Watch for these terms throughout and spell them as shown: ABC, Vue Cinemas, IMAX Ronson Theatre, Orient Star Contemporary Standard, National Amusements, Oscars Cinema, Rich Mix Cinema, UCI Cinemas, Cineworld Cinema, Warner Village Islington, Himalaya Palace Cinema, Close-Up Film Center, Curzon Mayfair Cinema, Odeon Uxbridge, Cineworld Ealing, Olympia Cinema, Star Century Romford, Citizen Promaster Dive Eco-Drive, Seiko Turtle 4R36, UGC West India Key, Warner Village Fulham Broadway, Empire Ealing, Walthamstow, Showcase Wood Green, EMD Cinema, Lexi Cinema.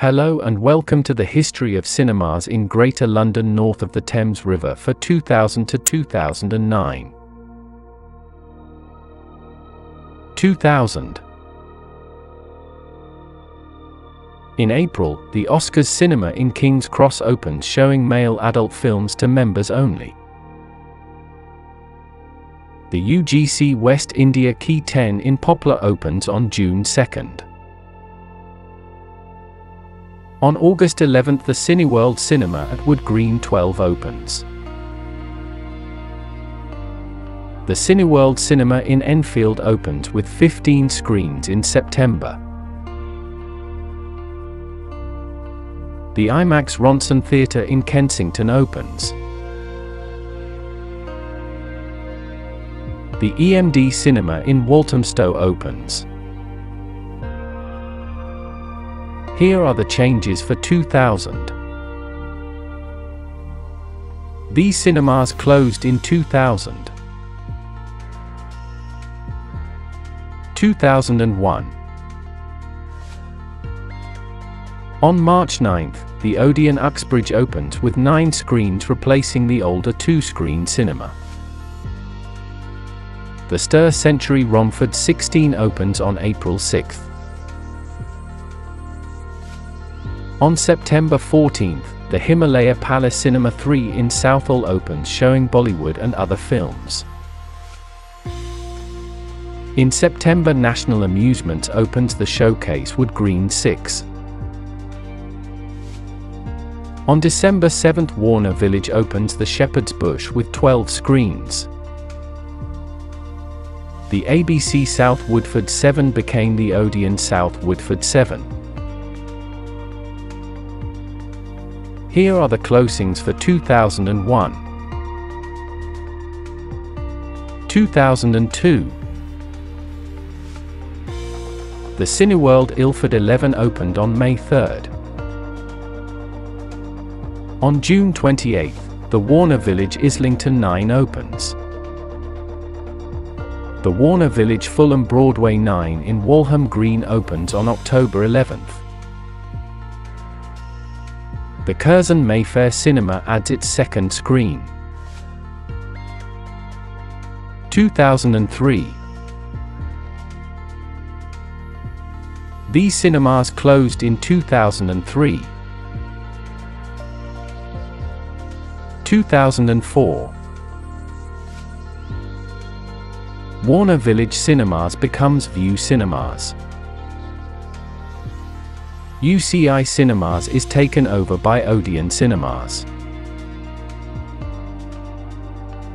Hello and welcome to the history of cinemas in Greater London north of the Thames River for 2000 to 2009. 2000. In April, the Oscars Cinema in King's Cross opens, showing male adult films to members only. The UGC West India Key 10 in Poplar opens on June 2nd. On August 11th, the Cineworld Cinema at Wood Green 12 opens. The Cineworld Cinema in Enfield opens with 15 screens in September. The IMAX Ronson Theatre in Kensington opens. The EMD Cinema in Walthamstow opens. Here are the changes for 2000. These cinemas closed in 2000. 2001. On March 9th, the Odeon Uxbridge opens with 9 screens replacing the older 2-screen cinema. The Star Century Romford 16 opens on April 6th. On September 14th, the Himalaya Palace Cinema 3 in Southall opens, showing Bollywood and other films. In September, National Amusements opens the Showcase Wood Green 6. On December 7th, Warner Village opens the Shepherd's Bush with 12 screens. The ABC South Woodford 7 became the Odeon South Woodford 7. Here are the closings for 2001. 2002. The Cineworld Ilford 11 opened on May 3rd. On June 28th, the Warner Village Islington 9 opens. The Warner Village Fulham Broadway 9 in Walham Green opens on October 11th. The Curzon Mayfair Cinema adds its second screen. 2003. These cinemas closed in 2003. 2004. Warner Village Cinemas becomes Vue Cinemas. UCI Cinemas is taken over by Odeon Cinemas.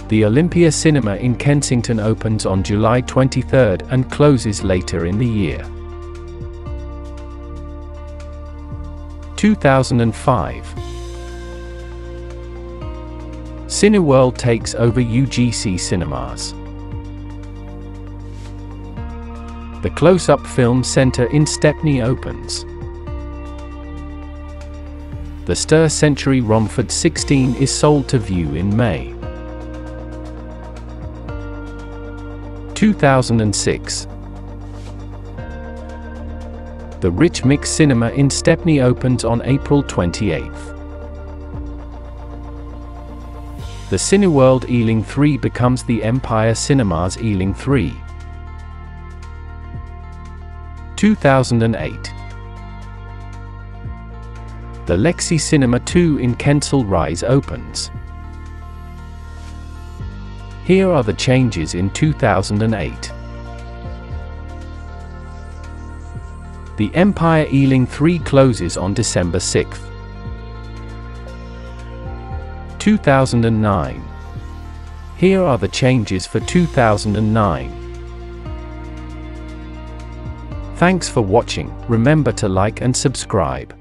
The Olympia Cinema in Kensington opens on July 23rd and closes later in the year. 2005. Cineworld takes over UGC Cinemas. The Close-Up Film Center in Stepney opens. The Star Century Romford 16 is sold to Vue in May. 2006. The Rich Mix Cinema in Stepney opens on April 28th. The Cineworld Ealing 3 becomes the Empire Cinemas Ealing 3. 2008. The Lexi Cinema 2 in Kensal Rise opens. Here are the changes in 2008. The Empire Ealing 3 closes on December 6th. 2009. Here are the changes for 2009. Thanks for watching. Remember to like and subscribe.